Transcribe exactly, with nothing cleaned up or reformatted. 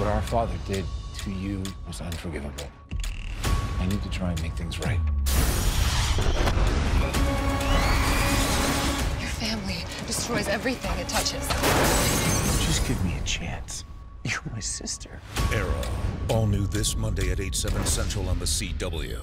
What our father did to you was unforgivable. I need to try and make things right. Your family destroys everything it touches. Just give me a chance. You're my sister. Arrow, all new this Monday at eight, seven central on The C W.